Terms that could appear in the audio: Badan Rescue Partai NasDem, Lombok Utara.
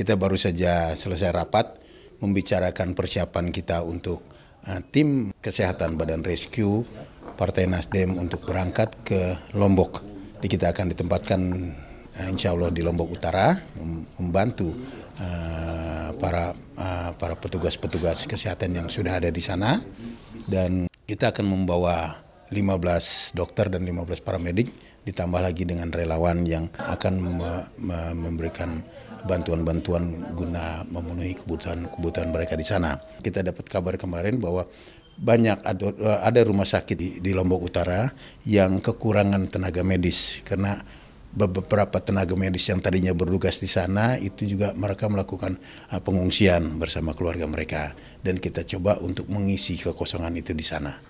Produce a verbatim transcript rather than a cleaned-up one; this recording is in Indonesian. Kita baru saja selesai rapat membicarakan persiapan kita untuk uh, tim kesehatan Badan Rescue Partai NasDem untuk berangkat ke Lombok. Jadi kita akan ditempatkan uh, insya Allah di Lombok Utara membantu uh, para uh, para petugas-petugas kesehatan yang sudah ada di sana, dan kita akan membawa lima belas dokter dan lima belas paramedik, ditambah lagi dengan relawan yang akan me me memberikan bantuan-bantuan guna memenuhi kebutuhan-kebutuhan mereka di sana. Kita dapat kabar kemarin bahwa banyak ada, ada rumah sakit di, di Lombok Utara yang kekurangan tenaga medis, karena beberapa tenaga medis yang tadinya bertugas di sana itu juga mereka melakukan pengungsian bersama keluarga mereka, dan kita coba untuk mengisi kekosongan itu di sana.